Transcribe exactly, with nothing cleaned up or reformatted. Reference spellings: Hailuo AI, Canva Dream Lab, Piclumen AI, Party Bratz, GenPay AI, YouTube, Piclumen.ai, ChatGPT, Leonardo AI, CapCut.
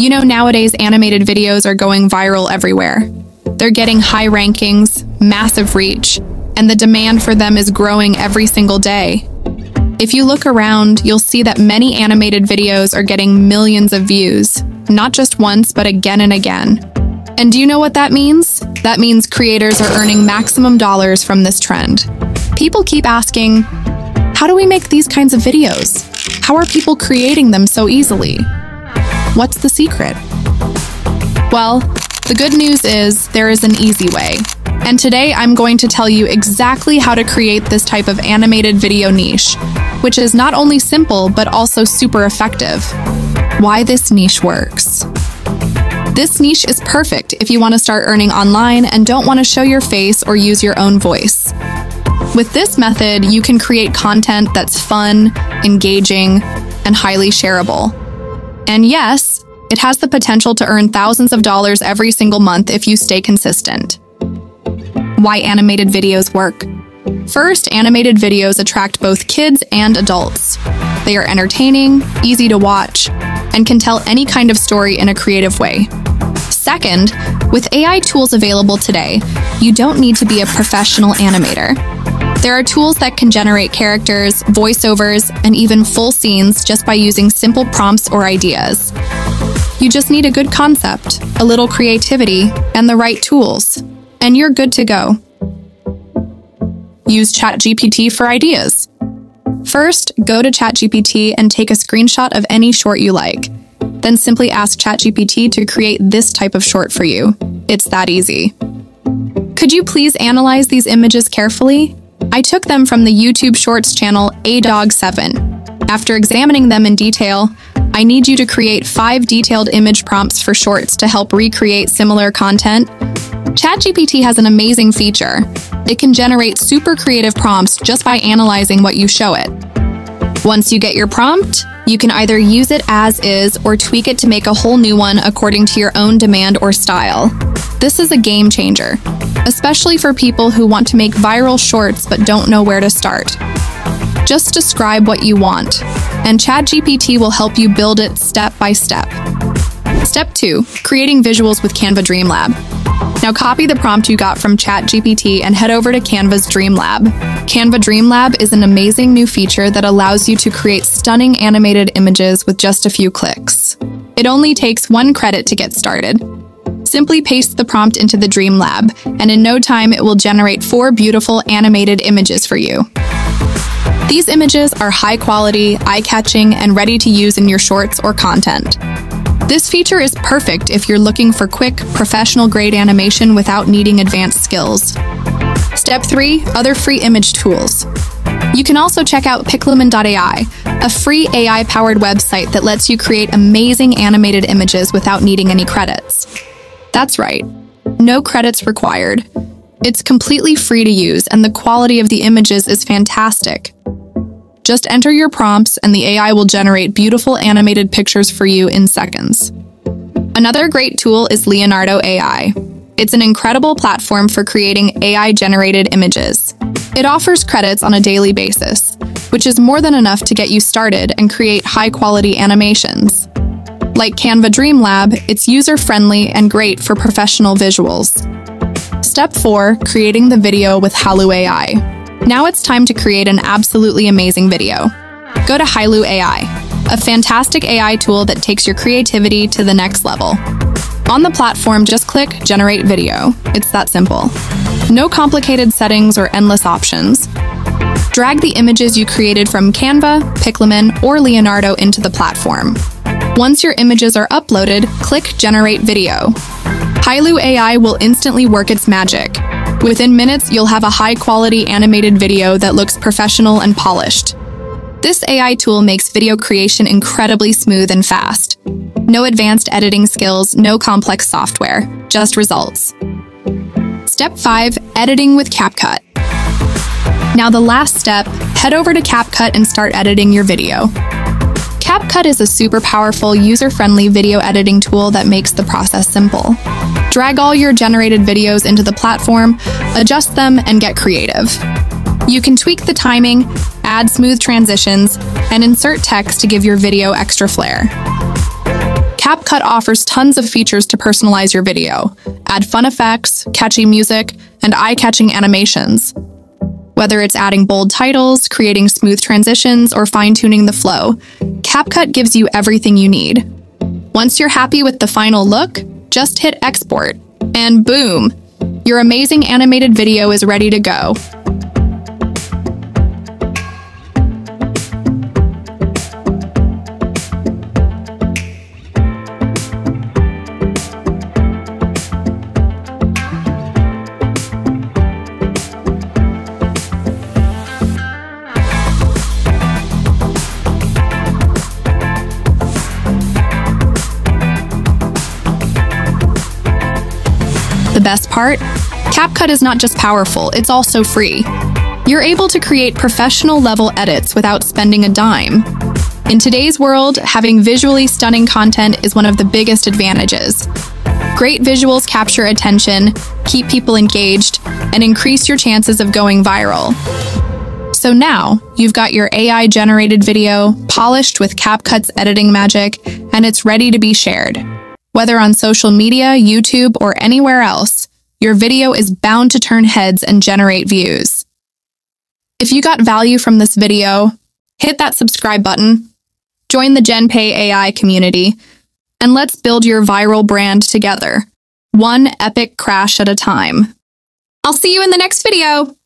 You know, nowadays animated videos are going viral everywhere. They're getting high rankings, massive reach, and the demand for them is growing every single day. If you look around, you'll see that many animated videos are getting millions of views, not just once, but again and again. And do you know what that means? That means creators are earning maximum dollars from this trend. People keep asking, how do we make these kinds of videos? How are people creating them so easily? What's the secret? Well, the good news is there is an easy way. And today I'm going to tell you exactly how to create this type of animated video niche, which is not only simple, but also super effective. Why this niche works. This niche is perfect if you want to start earning online and don't want to show your face or use your own voice. With this method, you can create content that's fun, engaging, and highly shareable. And yes, it has the potential to earn thousands of dollars every single month if you stay consistent. Why animated videos work? First, animated videos attract both kids and adults. They are entertaining, easy to watch, and can tell any kind of story in a creative way. Second, with A I tools available today, you don't need to be a professional animator. There are tools that can generate characters, voiceovers, and even full scenes just by using simple prompts or ideas. You just need a good concept, a little creativity, and the right tools, and you're good to go. Use ChatGPT for ideas. First, go to ChatGPT and take a screenshot of any short you like. Then simply ask ChatGPT to create this type of short for you. It's that easy. Could you please analyze these images carefully? I took them from the YouTube Shorts channel A dog seven. After examining them in detail, I need you to create five detailed image prompts for shorts to help recreate similar content. ChatGPT has an amazing feature. It can generate super creative prompts just by analyzing what you show it. Once you get your prompt, you can either use it as is or tweak it to make a whole new one according to your own demand or style. This is a game changer, especially for people who want to make viral shorts but don't know where to start. Just describe what you want, and ChatGPT will help you build it step by step. Step two, creating visuals with Canva Dream Lab. Now copy the prompt you got from ChatGPT and head over to Canva's Dream Lab. Canva Dream Lab is an amazing new feature that allows you to create stunning animated images with just a few clicks. It only takes one credit to get started. Simply paste the prompt into the Dream Lab, and in no time it will generate four beautiful animated images for you. These images are high quality, eye-catching, and ready to use in your shorts or content. This feature is perfect if you're looking for quick, professional-grade animation without needing advanced skills. Step three, other free image tools. You can also check out Piclumen dot A I, a free A I-powered website that lets you create amazing animated images without needing any credits. That's right, no credits required. It's completely free to use, and the quality of the images is fantastic. Just enter your prompts and the A I will generate beautiful animated pictures for you in seconds. Another great tool is Leonardo A I. It's an incredible platform for creating A I-generated images. It offers credits on a daily basis, which is more than enough to get you started and create high-quality animations. Like Canva Dream Lab, it's user-friendly and great for professional visuals. Step four, creating the video with Hailuo A I. Now it's time to create an absolutely amazing video. Go to Hailuo A I, a fantastic A I tool that takes your creativity to the next level. On the platform, just click Generate Video. It's that simple. No complicated settings or endless options. Drag the images you created from Canva, Piclumen, or Leonardo into the platform. Once your images are uploaded, click Generate Video. Hailuo A I will instantly work its magic. Within minutes, you'll have a high-quality animated video that looks professional and polished. This A I tool makes video creation incredibly smooth and fast. No advanced editing skills, no complex software, just results. Step five, editing with CapCut. Now the last step, head over to CapCut and start editing your video. CapCut is a super powerful, user-friendly video editing tool that makes the process simple. Drag all your generated videos into the platform, adjust them, and get creative. You can tweak the timing, add smooth transitions, and insert text to give your video extra flair. CapCut offers tons of features to personalize your video, add fun effects, catchy music, and eye-catching animations. Whether it's adding bold titles, creating smooth transitions, or fine-tuning the flow, CapCut gives you everything you need. Once you're happy with the final look, just hit export, and boom! Your amazing animated video is ready to go. The best part? CapCut is not just powerful, it's also free. You're able to create professional-level edits without spending a dime. In today's world, having visually stunning content is one of the biggest advantages. Great visuals capture attention, keep people engaged, and increase your chances of going viral. So now, you've got your A I-generated video, polished with CapCut's editing magic, and it's ready to be shared. Whether on social media, YouTube, or anywhere else, your video is bound to turn heads and generate views. If you got value from this video, hit that subscribe button, join the GenPay A I community, and let's build your viral brand together, one epic crash at a time. I'll see you in the next video!